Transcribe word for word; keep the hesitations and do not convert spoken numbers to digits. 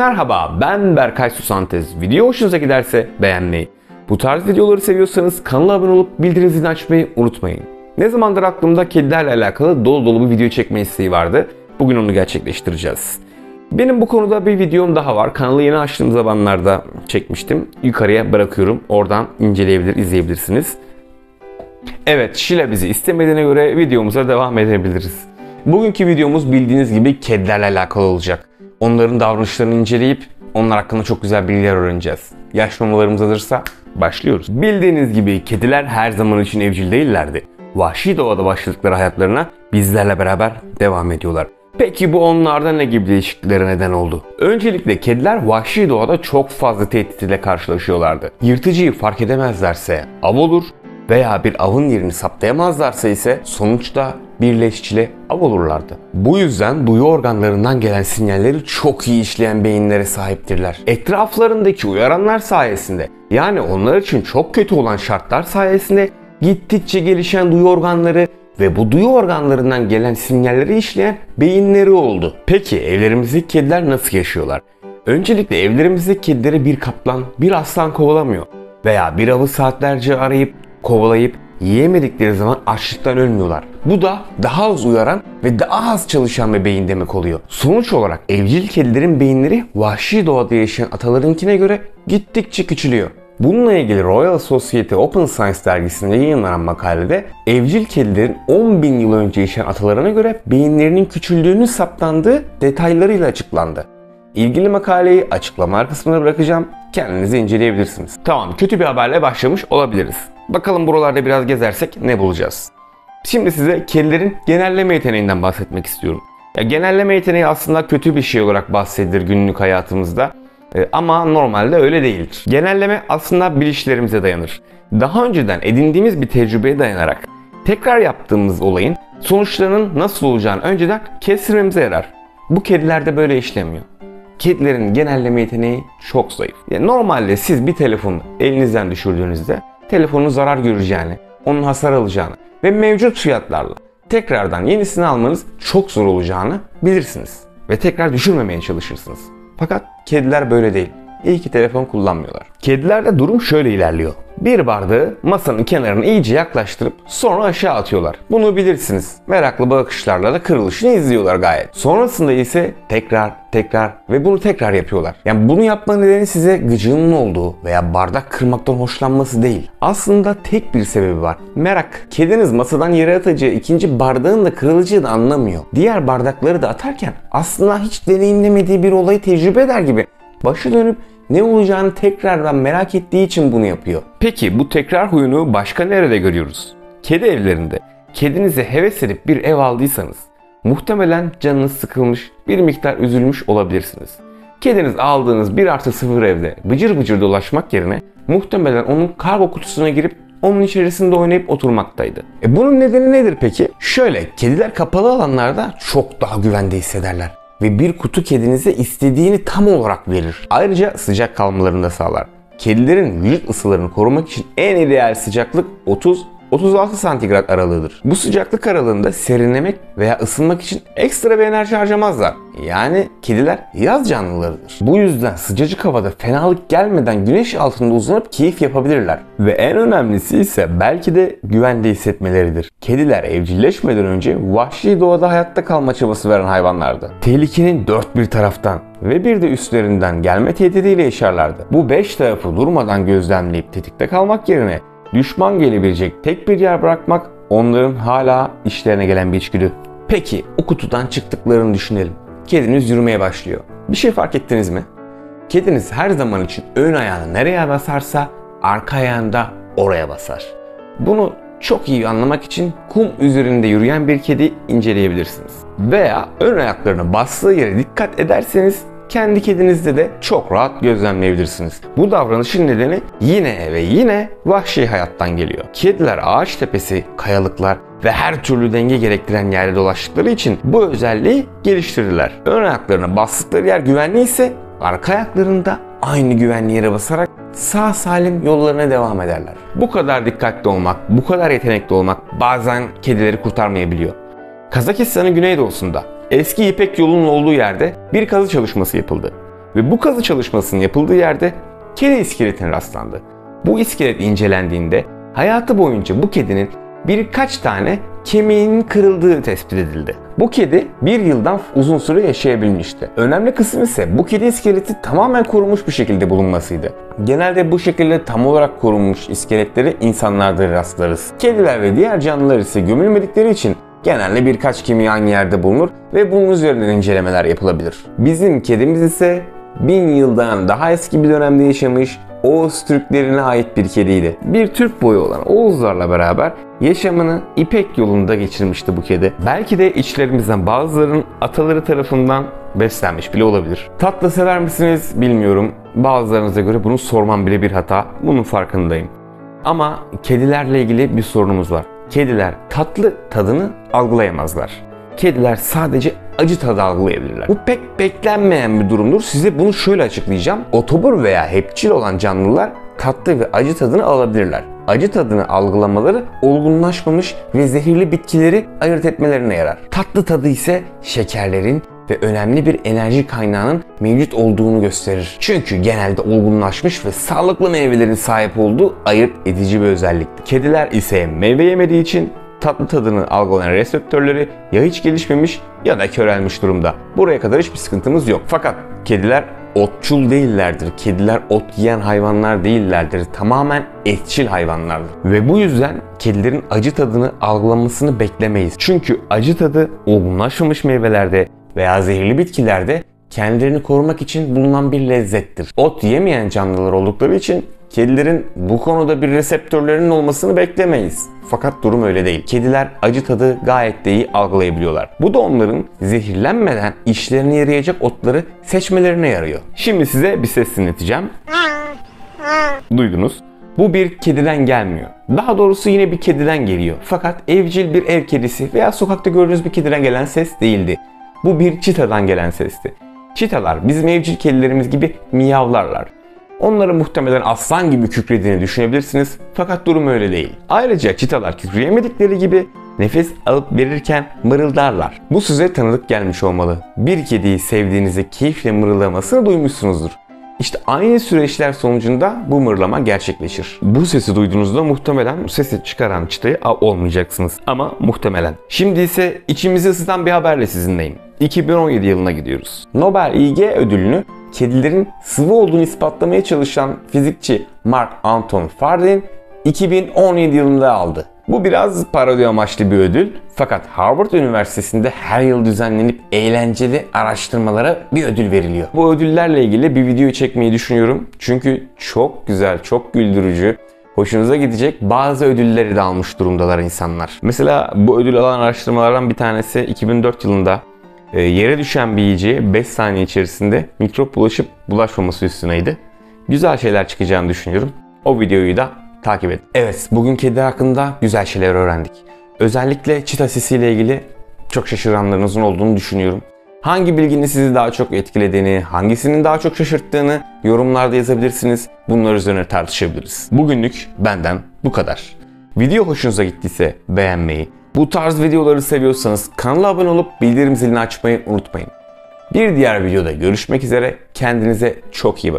Merhaba, ben Berkay Susantez. Video hoşunuza giderse beğenmeyi, bu tarz videoları seviyorsanız kanala abone olup bildirim zilini açmayı unutmayın. Ne zamandır aklımda kedilerle alakalı dolu dolu bir video çekme isteği vardı. Bugün onu gerçekleştireceğiz. Benim bu konuda bir videom daha var. Kanalı yeni açtığım zamanlarda çekmiştim. Yukarıya bırakıyorum. Oradan inceleyebilir, izleyebilirsiniz. Evet, Şile bizi istemediğine göre videomuza devam edebiliriz. Bugünkü videomuz bildiğiniz gibi kedilerle alakalı olacak. Onların davranışlarını inceleyip onlar hakkında çok güzel bilgiler öğreneceğiz. Yaş mamalarımız hazırsa başlıyoruz. Bildiğiniz gibi kediler her zaman için evcil değillerdi. Vahşi doğada başladıkları hayatlarına bizlerle beraber devam ediyorlar. Peki bu onlarda ne gibi değişikliklere neden oldu? Öncelikle kediler vahşi doğada çok fazla tehdit ile karşılaşıyorlardı. Yırtıcıyı fark edemezlerse av olur veya bir avın yerini saptayamazlarsa ise sonuçta birleşçili av olurlardı. Bu yüzden duyu organlarından gelen sinyalleri çok iyi işleyen beyinlere sahiptirler. Etraflarındaki uyaranlar sayesinde, yani onlar için çok kötü olan şartlar sayesinde gittikçe gelişen duyu organları ve bu duyu organlarından gelen sinyalleri işleyen beyinleri oldu. Peki evlerimizdeki kediler nasıl yaşıyorlar? Öncelikle evlerimizdeki kedileri bir kaplan, bir aslan kovalamıyor veya bir avı saatlerce arayıp kovalayıp yiyemedikleri zaman açlıktan ölmüyorlar. Bu da daha az uyaran ve daha az çalışan bir beyin demek oluyor. Sonuç olarak evcil kedilerin beyinleri vahşi doğada yaşayan atalarınkine göre gittikçe küçülüyor. Bununla ilgili Royal Society Open Science dergisinde yayınlanan makalede evcil kedilerin on bin yıl önce yaşayan atalarına göre beyinlerinin küçüldüğünün saptandığı detaylarıyla açıklandı. İlgili makaleyi açıklamalar kısmına bırakacağım. Kendinizi inceleyebilirsiniz. Tamam, kötü bir haberle başlamış olabiliriz. Bakalım buralarda biraz gezersek ne bulacağız? Şimdi size kedilerin genelleme yeteneğinden bahsetmek istiyorum. Ya, genelleme yeteneği aslında kötü bir şey olarak bahsedilir günlük hayatımızda. E, ama normalde öyle değildir. Genelleme aslında bilişlerimize dayanır. Daha önceden edindiğimiz bir tecrübeye dayanarak tekrar yaptığımız olayın sonuçlarının nasıl olacağını önceden kestirmemize yarar. Bu kedilerde böyle işlemiyor. Kedilerin genelleme yeteneği çok zayıf. Yani normalde siz bir telefonu elinizden düşürdüğünüzde telefonun zarar göreceğini, onun hasar alacağını ve mevcut fiyatlarla tekrardan yenisini almanız çok zor olacağını bilirsiniz. Ve tekrar düşürmemeye çalışırsınız. Fakat kediler böyle değil. İyi ki telefon kullanmıyorlar. Kedilerde durum şöyle ilerliyor. Bir bardağı masanın kenarına iyice yaklaştırıp sonra aşağı atıyorlar. Bunu bilirsiniz. Meraklı bakışlarla da kırılışını izliyorlar gayet. Sonrasında ise tekrar tekrar ve bunu tekrar yapıyorlar. Yani bunu yapma nedeni size gıcığının olduğu veya bardak kırmaktan hoşlanması değil. Aslında tek bir sebebi var. Merak. Kediniz masadan yere atacağı ikinci bardağın da kırılacağını anlamıyor. Diğer bardakları da atarken aslında hiç deneyimlemediği bir olayı tecrübe eder gibi başı dönüp ne olacağını tekrardan merak ettiği için bunu yapıyor. Peki bu tekrar huyunu başka nerede görüyoruz? Kedi evlerinde. Kedinize heves edip bir ev aldıysanız muhtemelen canınız sıkılmış, bir miktar üzülmüş olabilirsiniz. Kediniz aldığınız bir artı sıfır evde bıcır bıcır dolaşmak yerine muhtemelen onun kargo kutusuna girip onun içerisinde oynayıp oturmaktaydı. E bunun nedeni nedir peki? Şöyle, kediler kapalı alanlarda çok daha güvende hissederler. Ve bir kutu kedinize istediğini tam olarak verir. Ayrıca sıcak kalmalarını da sağlar. Kedilerin vücut ısılarını korumak için en ideal sıcaklık otuz otuz altı santigrat aralığıdır. Bu sıcaklık aralığında serinlemek veya ısınmak için ekstra bir enerji harcamazlar. Yani kediler yaz canlılarıdır. Bu yüzden sıcacık havada fenalık gelmeden güneş altında uzanıp keyif yapabilirler. Ve en önemlisi ise belki de güvende hissetmeleridir. Kediler evcilleşmeden önce vahşi doğada hayatta kalma çabası veren hayvanlardı. Tehlikenin dört bir taraftan ve bir de üstlerinden gelme tehdidiyle yaşarlardı. Bu beş tarafı durmadan gözlemleyip tetikte kalmak yerine düşman gelebilecek tek bir yer bırakmak onların hala işlerine gelen bir içgüdü. Peki o kutudan çıktıklarını düşünelim. Kediniz yürümeye başlıyor. Bir şey fark ettiniz mi? Kediniz her zaman için ön ayağını nereye basarsa arka ayağını da oraya basar. Bunu çok iyi anlamak için kum üzerinde yürüyen bir kedi inceleyebilirsiniz. Veya ön ayaklarını bastığı yere dikkat ederseniz kendi kedinizde de çok rahat gözlemleyebilirsiniz. Bu davranışın nedeni yine ve yine vahşi hayattan geliyor. Kediler ağaç tepesi, kayalıklar ve her türlü denge gerektiren yerde dolaştıkları için bu özelliği geliştirirler. Ön ayaklarına bastıkları yer güvenli ise arka ayaklarını da aynı güvenli yere basarak sağ salim yollarına devam ederler. Bu kadar dikkatli olmak, bu kadar yetenekli olmak bazen kedileri kurtarmayabiliyor. Kazakistan'ın güneydoğusunda eski İpek yolunun olduğu yerde bir kazı çalışması yapıldı. Ve bu kazı çalışmasının yapıldığı yerde kedi iskeletine rastlandı. Bu iskelet incelendiğinde hayatı boyunca bu kedinin birkaç tane kemiğinin kırıldığı tespit edildi. Bu kedi bir yıldan uzun süre yaşayabilmişti. Önemli kısım ise bu kedi iskeleti tamamen korunmuş bir şekilde bulunmasıydı. Genelde bu şekilde tam olarak korunmuş iskeletleri insanlarda rastlarız. Kediler ve diğer canlılar ise gömülmedikleri için genelde birkaç kemiği aynı yerde bulunur ve bunun üzerinden incelemeler yapılabilir. Bizim kedimiz ise bin yıldan daha eski bir dönemde yaşamış Oğuz Türklerine ait bir kediydi. Bir Türk boyu olan Oğuzlarla beraber yaşamını İpek yolunda geçirmişti bu kedi. Belki de içlerimizden bazılarının ataları tarafından beslenmiş bile olabilir. Tatlı sever misiniz bilmiyorum. Bazılarınıza göre bunu sormam bile bir hata. Bunun farkındayım. Ama kedilerle ilgili bir sorunumuz var. Kediler tatlı tadını algılayamazlar. Kediler sadece acı tadı algılayabilirler. Bu pek beklenmeyen bir durumdur. Size bunu şöyle açıklayacağım. Otobur veya hepçil olan canlılar tatlı ve acı tadını alabilirler. Acı tadını algılamaları olgunlaşmamış ve zehirli bitkileri ayırt etmelerine yarar. Tatlı tadı ise şekerlerin ve önemli bir enerji kaynağının mevcut olduğunu gösterir. Çünkü genelde olgunlaşmış ve sağlıklı meyvelerin sahip olduğu ayırt edici bir özelliktir. Kediler ise meyve yemediği için tatlı tadını algılayan reseptörleri ya hiç gelişmemiş ya da körelmiş durumda. Buraya kadar hiçbir sıkıntımız yok. Fakat kediler otçul değillerdir. Kediler ot yiyen hayvanlar değillerdir. Tamamen etçil hayvanlardır. Ve bu yüzden kedilerin acı tadını algılamasını beklemeyiz. Çünkü acı tadı olgunlaşmamış meyvelerde veya zehirli bitkilerde kendilerini korumak için bulunan bir lezzettir. Ot yemeyen canlılar oldukları için kedilerin bu konuda bir reseptörlerinin olmasını beklemeyiz. Fakat durum öyle değil. Kediler acı tadı gayet de iyi algılayabiliyorlar. Bu da onların zehirlenmeden işlerine yarayacak otları seçmelerine yarıyor. Şimdi size bir ses dinleteceğim. Duydunuz. Bu bir kediden gelmiyor. Daha doğrusu yine bir kediden geliyor. Fakat evcil bir ev kedisi veya sokakta gördüğünüz bir kediden gelen ses değildi. Bu bir çitadan gelen sesti. Çitalar bizim evcil kedilerimiz gibi miyavlarlar. Onların muhtemelen aslan gibi kükrediğini düşünebilirsiniz. Fakat durum öyle değil. Ayrıca çitalar kükreyemedikleri gibi nefes alıp verirken mırıldarlar. Bu size tanıdık gelmiş olmalı. Bir kediyi sevdiğinizi keyifle mırıldamasını duymuşsunuzdur. İşte aynı süreçler sonucunda bu mırlama gerçekleşir. Bu sesi duyduğunuzda muhtemelen sesi çıkaran çitayı av olmayacaksınız. Ama muhtemelen. Şimdi ise içimizi ısıtan bir haberle sizinleyim. iki bin on yedi yılına gidiyoruz. Nobel İ G ödülünü kedilerin sıvı olduğunu ispatlamaya çalışan fizikçi Mark Anton Fardin iki bin on yedi yılında aldı. Bu biraz parodi amaçlı bir ödül. Fakat Harvard Üniversitesi'nde her yıl düzenlenip eğlenceli araştırmalara bir ödül veriliyor. Bu ödüllerle ilgili bir video çekmeyi düşünüyorum. Çünkü çok güzel, çok güldürücü, hoşunuza gidecek bazı ödülleri de almış durumdalar insanlar. Mesela bu ödül alan araştırmalardan bir tanesi iki bin dört yılında yere düşen bir yiyeceğe beş saniye içerisinde mikrop bulaşıp bulaşmaması üstüneydi. Güzel şeyler çıkacağını düşünüyorum. O videoyu da takip edin. Evet, bugün kediler hakkında güzel şeyler öğrendik. Özellikle çita sesiyle ilgili çok şaşıranlarınızın olduğunu düşünüyorum. Hangi bilginin sizi daha çok etkilediğini, hangisinin daha çok şaşırttığını yorumlarda yazabilirsiniz. Bunlar üzerine tartışabiliriz. Bugünlük benden bu kadar. Video hoşunuza gittiyse beğenmeyi, bu tarz videoları seviyorsanız kanala abone olup bildirim zilini açmayı unutmayın. Bir diğer videoda görüşmek üzere. Kendinize çok iyi bakın.